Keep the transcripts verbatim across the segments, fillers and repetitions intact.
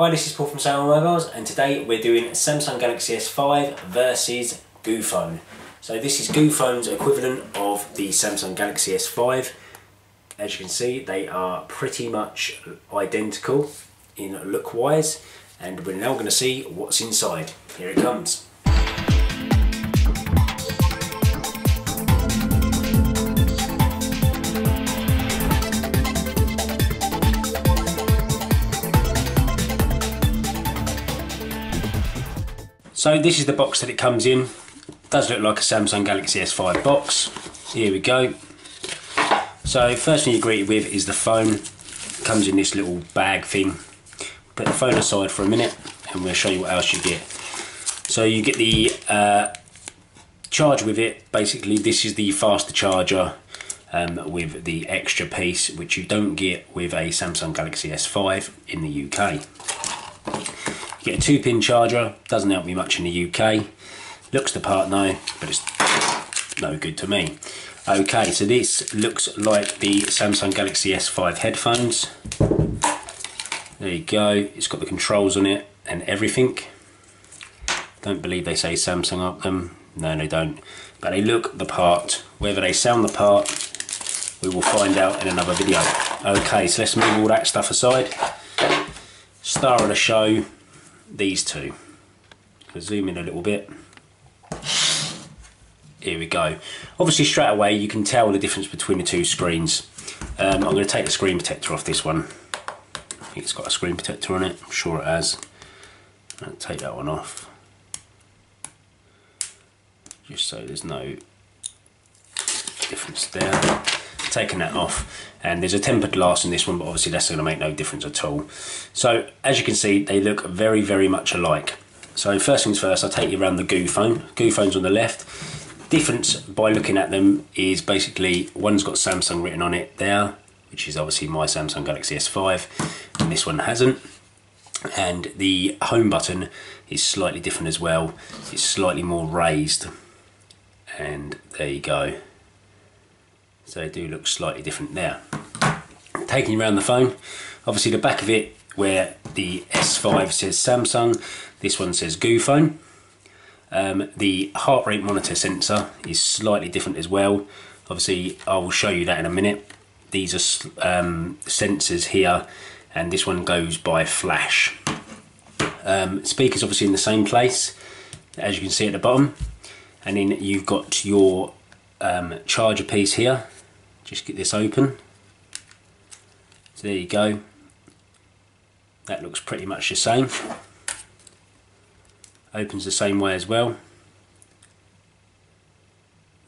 Hi, this is Paul from Sandwell Mobiles, and today we're doing Samsung Galaxy S five versus GooPhone. So this is GooPhone's equivalent of the Samsung Galaxy S five. As you can see, they are pretty much identical in look-wise, and we're now going to see what's inside. Here it comes. So this is the box that it comes in. It does look like a Samsung Galaxy S five box. Here we go. So first thing you're greeted with is the phone. It comes in this little bag thing. Put the phone aside for a minute and we'll show you what else you get. So you get the uh, charge with it. Basically this is the faster charger um, with the extra piece, which you don't get with a Samsung Galaxy S five in the U K. You get a two pin charger, doesn't help me much in the U K. Looks the part now, but it's no good to me. Okay, so this looks like the Samsung Galaxy S five headphones. There you go, it's got the controls on it and everything. Don't believe they say Samsung up them. No, they don't. But they look the part. Whether they sound the part, we will find out in another video. Okay, so let's move all that stuff aside. Star of the show, these two. I'll zoom in a little bit. Here we go. Obviously straight away you can tell the difference between the two screens. Um, I'm going to take the screen protector off this one. I think it's got a screen protector on it. I'm sure it has. I'll take that one off. Just so there's no difference there. Taking that off, and there's a tempered glass in this one, but obviously that's going to make no difference at all. So as you can see, they look very very much alike. So first things first, I'll take you around the GooPhone. GooPhone's on the left. Difference by looking at them is basically one's got Samsung written on it there, which is obviously my Samsung Galaxy S five, and this one hasn't. And the home button is slightly different as well. It's slightly more raised, and there you go. So they do look slightly different there. Taking you around the phone, obviously the back of it where the S five says Samsung, this one says GooPhone. Um, the heart rate monitor sensor is slightly different as well. Obviously I will show you that in a minute. These are um, sensors here, and this one goes by flash. Um, speakers obviously in the same place, as you can see at the bottom. And then you've got your um, charger piece here. Just get this open. So there you go. That looks pretty much the same. Opens the same way as well.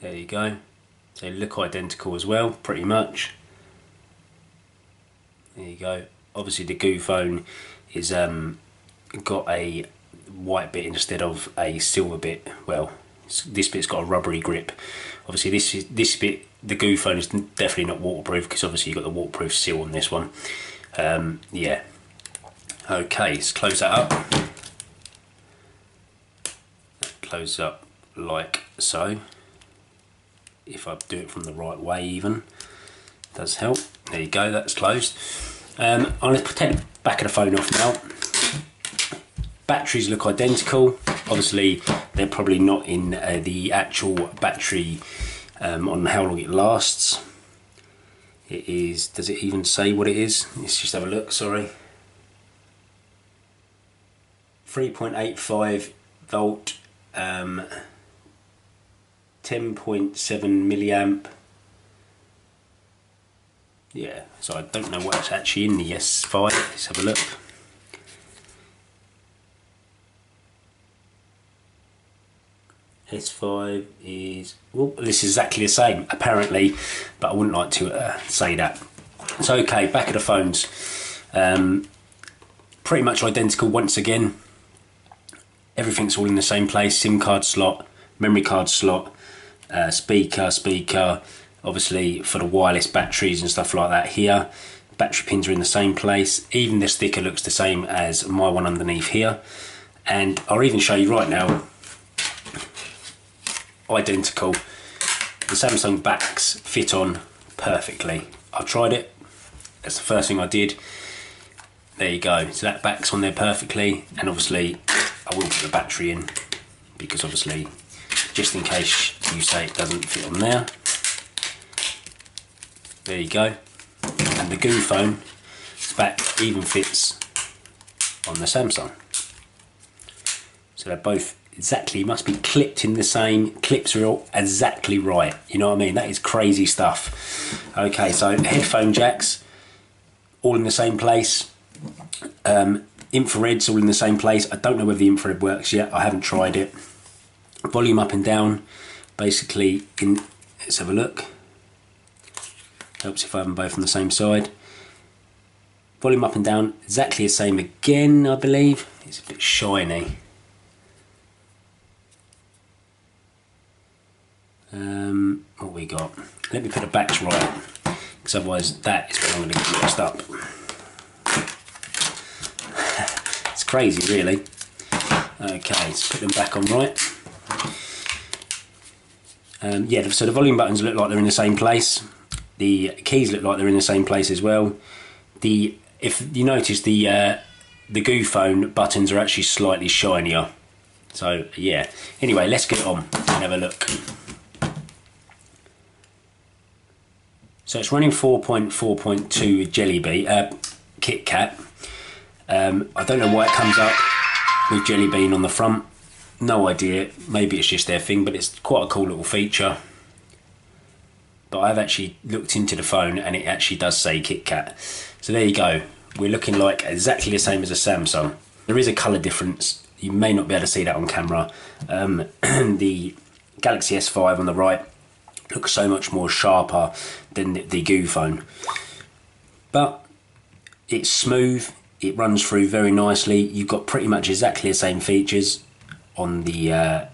There you go. So they look identical as well, pretty much. There you go. Obviously the GooPhone is um, got a white bit instead of a silver bit. Well, this bit's got a rubbery grip. Obviously this is this bit, the GooPhone is definitely not waterproof, because obviously you've got the waterproof seal on this one. Um, yeah. Okay, let's close that up. That closes up like so. If I do it from the right way even, it does help. There you go, that's closed. Um, I'm going to take the back of the phone off now. Batteries look identical. Obviously they're probably not in uh, the actual battery um, on how long it lasts. It is, does it even say what it is? Let's just have a look, sorry. three point eight five volt, um, ten point seven milliamp. Yeah, so I don't know what's actually in the S five. Let's have a look. S five is, well, this is exactly the same apparently, but I wouldn't like to uh, say that. So okay, back of the phones, um, pretty much identical once again. Everything's all in the same place. SIM card slot, memory card slot, uh, speaker, speaker, obviously for the wireless batteries and stuff like that here. Battery pins are in the same place. Even this sticker looks the same as my one underneath here. And I'll even show you right now, identical. The Samsung backs fit on perfectly. I tried it, that's the first thing I did. there you go. So that backs on there perfectly, and obviously I will put the battery in, because obviously just in case you say it doesn't fit on there. There you go. And the GooPhone back even fits on the Samsung. So they're both exactly, must be clipped in the same, clips are all exactly right. You know what I mean? That is crazy stuff. Okay, so headphone jacks, all in the same place. Um, infrared's all in the same place. I don't know whether the infrared works yet. I haven't tried it. Volume up and down, basically, in, let's have a look. Helps if I have them both on the same side. Volume up and down, exactly the same again, I believe. It's a bit shiny. Um, what we got? Let me put the backs right, because otherwise that is what I'm going to get mixed up. It's crazy, really. Okay, let's put them back on right. Um, yeah, so the volume buttons look like they're in the same place. The keys look like they're in the same place as well. The if you notice the uh, the GooPhone buttons are actually slightly shinier. So yeah. Anyway, let's get on and have a look. So it's running four point four point two Jelly Bean, uh, KitKat. Um, I don't know why it comes up with Jelly Bean on the front. No idea. Maybe it's just their thing, but it's quite a cool little feature. But I've actually looked into the phone and it actually does say KitKat. So there you go. We're looking like exactly the same as a Samsung. There is a colour difference. You may not be able to see that on camera. Um, the Galaxy S five on the right looks so much more sharper than the, the GooPhone. But it's smooth. It runs through very nicely. You've got pretty much exactly the same features on the uh,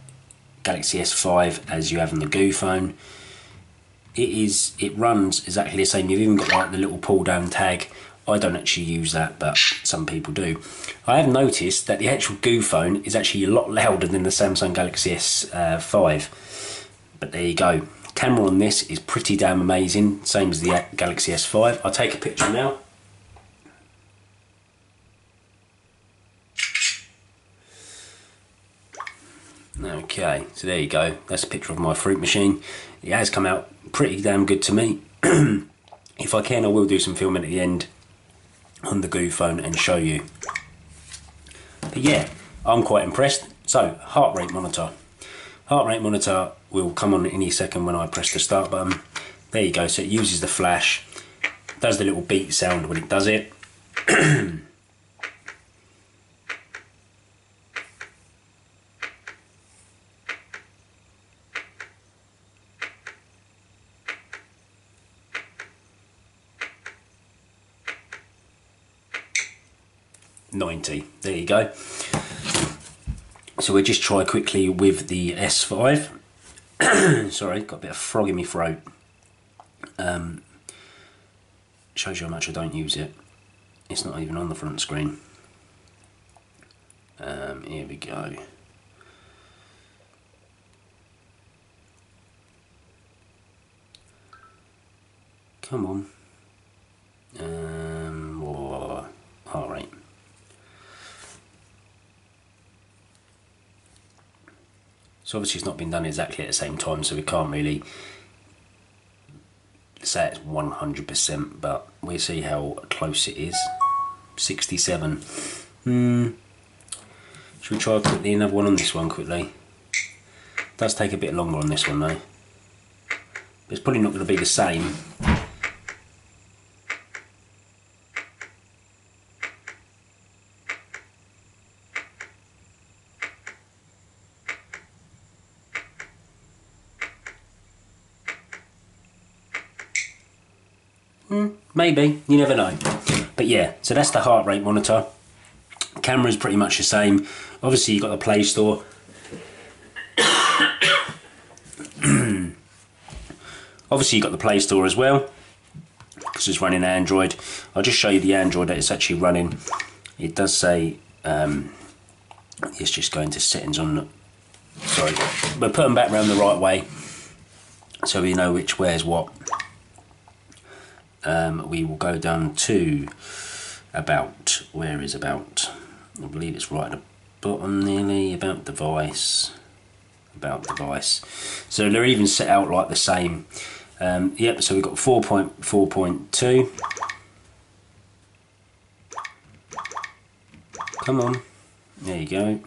Galaxy S five as you have on the GooPhone. It is. It runs exactly the same. You've even got like the little pull-down tag. I don't actually use that, but some people do. I have noticed that the actual GooPhone is actually a lot louder than the Samsung Galaxy S five. But there you go. Camera on this is pretty damn amazing. Same as the Galaxy S five. I'll take a picture now. Okay, so there you go. That's a picture of my fruit machine. It has come out pretty damn good to me. If I can, I will do some filming at the end on the GooPhone and show you. But yeah, I'm quite impressed. So, heart rate monitor. Heart rate monitor will come on any second when I press the start button. There you go, so it uses the flash. Does the little beat sound when it does it. ninety. There you go. So we'll just try quickly with the S five. Sorry, got a bit of frog in my throat. Um, shows you how much I don't use it. It's not even on the front screen. Um, here we go. Come on. Um, whoa, all right. So obviously it's not been done exactly at the same time, so we can't really say it's one hundred percent, but we'll see how close it is. sixty-seven. Hmm. Should we try quickly another one on this one quickly? It does take a bit longer on this one though. But it's probably not going to be the same. Maybe, you never know. But yeah, so that's the heart rate monitor. Camera's pretty much the same. Obviously you've got the Play Store. Obviously you've got the Play Store as well, because it's running Android. I'll just show you the Android that it's actually running. It does say, um, it's just going to settings on the, sorry, we're putting back around the right way, so we know which where's what. Um, we will go down to about, where is about? I believe it's right at the bottom nearly, about device, about device. So they're even set out like the same. Um, yep, so we've got four point four point two. Come on, there you go.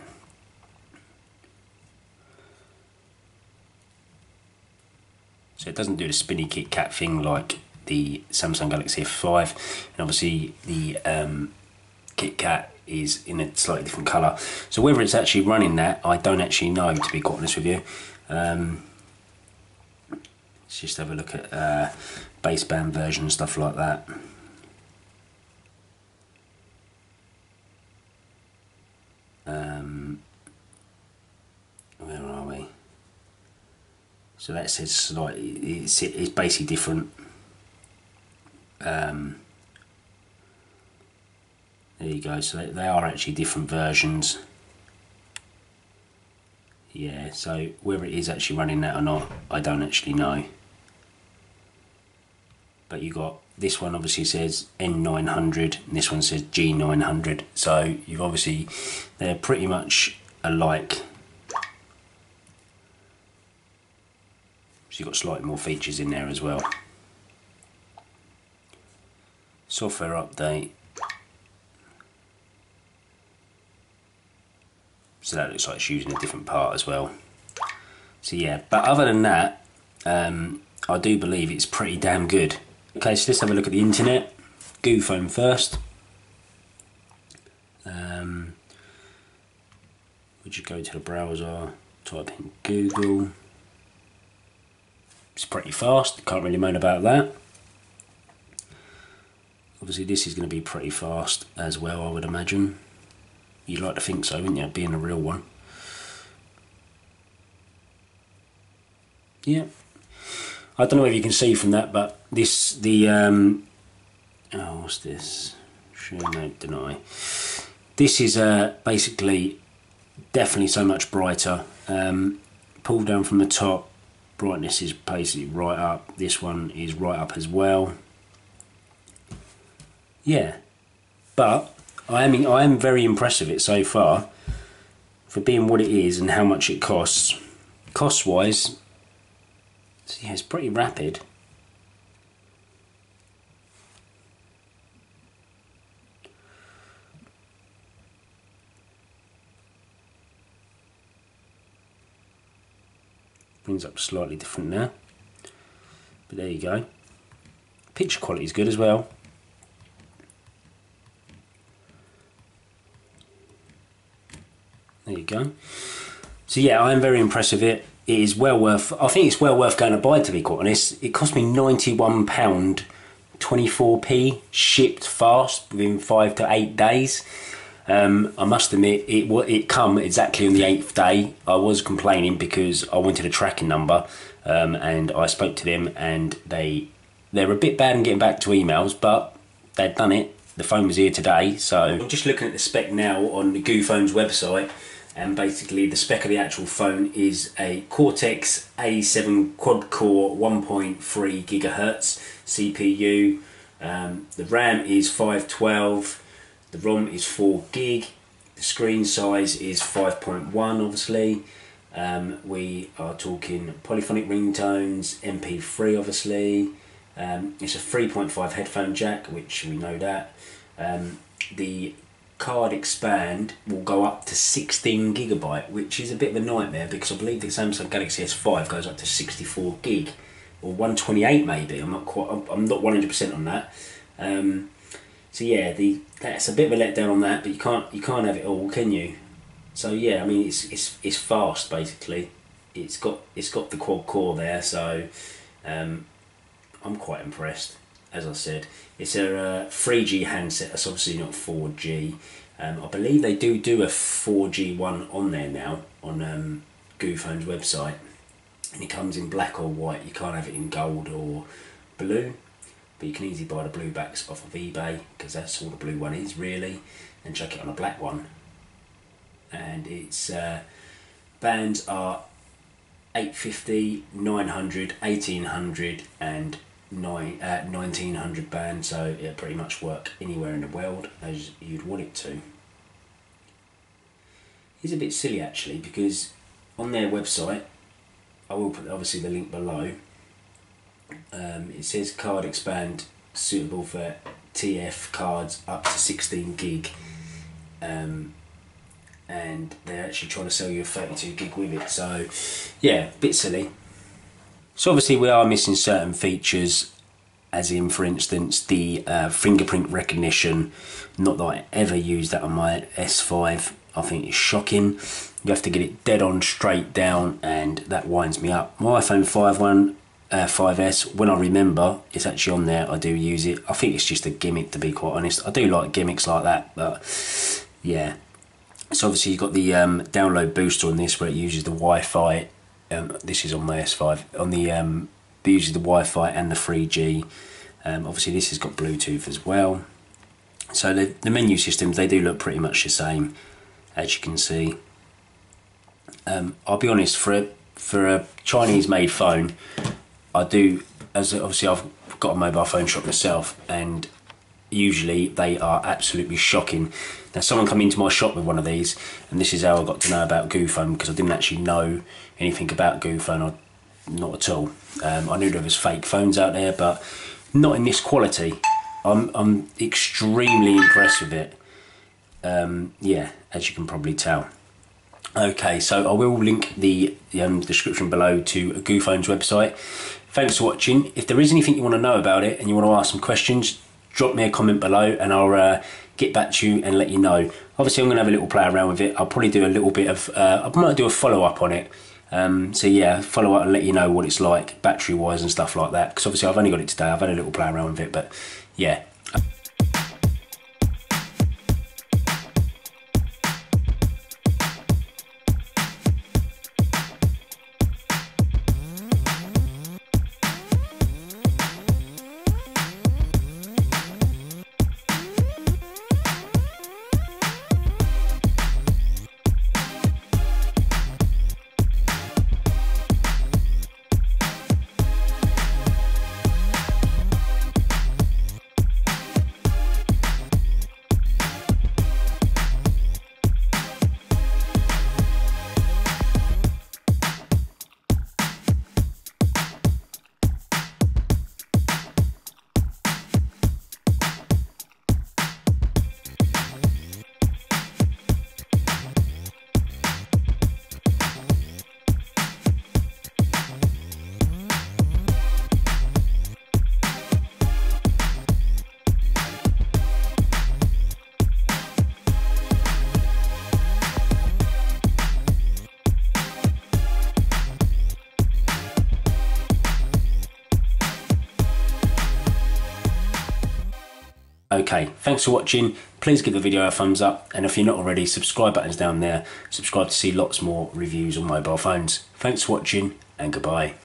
So it doesn't do the spinny KitKat thing like the Samsung Galaxy S five, and obviously the um, KitKat is in a slightly different colour. So whether it's actually running that, I don't actually know, to be quite honest with you. Um, let's just have a look at uh, baseband version, stuff like that. Um, where are we? So that says slightly, it's, it's basically different. Um, there you go, so they, they are actually different versions. Yeah, so whether it is actually running that or not, I don't actually know. But you got, this one obviously says N nine hundred, and this one says G nine hundred, so you've obviously, they're pretty much alike. So you've got slightly more features in there as well. Software update. So that looks like it's using a different part as well. So yeah, but other than that, um, I do believe it's pretty damn good. Okay, so let's have a look at the internet. GooPhone first. Um, would you go to the browser, type in Google. It's pretty fast, can't really moan about that. Obviously this is going to be pretty fast as well, I would imagine. You'd like to think so, wouldn't you, being a real one? Yeah. I don't know if you can see from that, but this, the, um, oh, what's this? Sure, no, deny. This is uh, basically definitely so much brighter. Um, pull down from the top, brightness is basically right up. This one is right up as well. Yeah, but I am I am very impressed with it so far, for being what it is and how much it costs. Cost wise, so yeah, it's pretty rapid. Brings up slightly different now, but there you go. Picture quality is good as well. There you go. So yeah, I am very impressed with it. It is well worth, I think it's well worth going to buy, to be quite honest. It cost me ninety-one pounds twenty-four p, shipped fast within five to eight days. Um, I must admit, it it come exactly on the eighth day. I was complaining because I wanted a tracking number, um, and I spoke to them, and they they were a bit bad in getting back to emails, but they'd done it. The phone was here today, so I'm just looking at the spec now on the GooPhone's website. And basically the spec of the actual phone is a Cortex A seven quad-core one point three gigahertz C P U. Um, the RAM is five twelve, the ROM is four gig, the screen size is five point one obviously. Um, we are talking polyphonic ringtones, M P three obviously. Um, it's a three point five headphone jack, which we know that. Um, the card expand will go up to sixteen gigabyte, which is a bit of a nightmare because I believe the Samsung Galaxy S five goes up to sixty-four gig or one twenty-eight maybe. I'm not quite. I'm not one hundred percent on that. Um, so yeah, the that's a bit of a letdown on that. But you can't you can't have it all, can you? So yeah, I mean it's it's it's fast basically. It's got it's got the quad core there, so um, I'm quite impressed. As I said, it's a uh, three G handset. That's obviously not four G. Um, I believe they do do a four G one on there now on um, GooPhone's website, and it comes in black or white. You can't have it in gold or blue, but you can easily buy the blue backs off of eBay because that's all the blue one is really, and chuck it on a black one. And its uh, bands are eight fifty, nine hundred, eighteen hundred, and nine, uh, nineteen hundred band, so it'll pretty much work anywhere in the world as you'd want it to. It's a bit silly actually, because on their website, I will put obviously the link below, um, it says card expand suitable for T F cards up to sixteen gig, um, and they're actually trying to sell you a thirty-two gig with it, so yeah, a bit silly. So obviously we are missing certain features, as in for instance the uh, fingerprint recognition. Not that I ever use that on my S five, I think it's shocking. You have to get it dead on straight down and that winds me up. My iPhone five one, uh, five S, when I remember it's actually on there, I do use it. I think it's just a gimmick, to be quite honest. I do like gimmicks like that, but yeah. So obviously you've got the um, download booster on this, where it uses the Wi-Fi. Um, this is on my S five. On the um, it uses the Wi-Fi and the three G. Um, obviously this has got Bluetooth as well. So the, the menu systems, they do look pretty much the same, as you can see. Um, I'll be honest, for a, for a Chinese-made phone, I do, as obviously I've got a mobile phone shop myself, and usually they are absolutely shocking. Now someone come into my shop with one of these, and this is how I got to know about GooPhone, because I didn't actually know anything about GooPhone, not at all. Um, I knew there was fake phones out there, but not in this quality. I'm, I'm extremely impressed with it. Um, yeah, as you can probably tell. Okay, so I will link the, the um, description below to GooPhone's website. Thanks for watching. If there is anything you want to know about it and you want to ask some questions, drop me a comment below and I'll uh, get back to you and let you know. Obviously, I'm going to have a little play around with it. I'll probably do a little bit of, uh, I might do a follow-up on it. Um, so yeah, follow up and let you know what it's like, battery-wise and stuff like that. Because obviously I've only got it today. I've had a little play around with it, but yeah. Okay, thanks for watching. Please give the video a thumbs up, and if you're not already, subscribe button's down there. Subscribe to see lots more reviews on mobile phones. Thanks for watching, and goodbye.